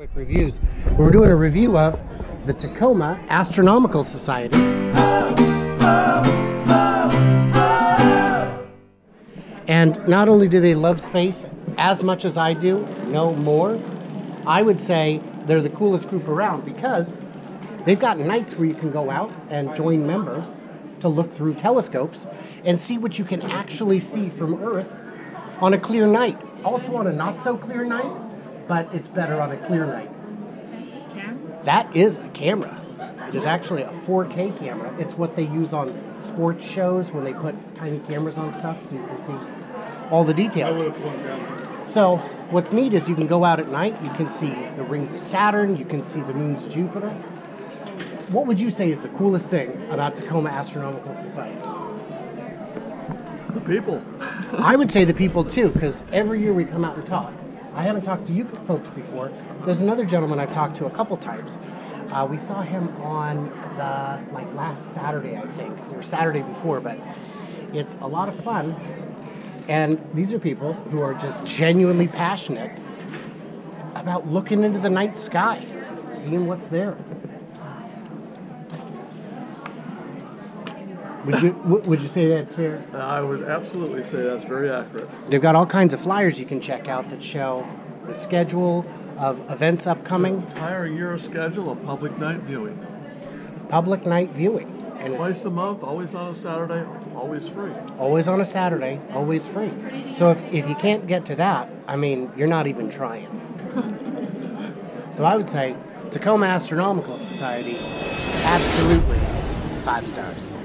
Quick reviews. We're doing a review of the Tacoma Astronomical Society. And not only do they love space as much as I do, no more, I would say they're the coolest group around because they've got nights where you can go out and join members to look through telescopes and see what you can actually see from Earth on a clear night. Also on a not-so-clear night, but it's better on a clear night. That is a camera. It is actually a 4K camera. It's what they use on sports shows when they put tiny cameras on stuff so you can see all the details. So what's neat is you can go out at night, you can see the rings of Saturn, you can see the moons of Jupiter. What would you say is the coolest thing about Tacoma Astronomical Society? The people. I would say the people too, because every year we come out and talk. I haven't talked to you folks before. There's another gentleman I've talked to a couple times. We saw him on the last Saturday, I think, or Saturday before, but it's a lot of fun. And these are people who are just genuinely passionate about looking into the night sky, seeing what's there. Would you say that's fair? I would absolutely say that's very accurate. They've got all kinds of flyers you can check out that show the schedule of events upcoming. It's an entire year schedule of public night viewing. Public night viewing. And twice a month, always on a Saturday, always free. Always on a Saturday, always free. So if you can't get to that, I mean, you're not even trying. So I would say Tacoma Astronomical Society, absolutely 5 stars.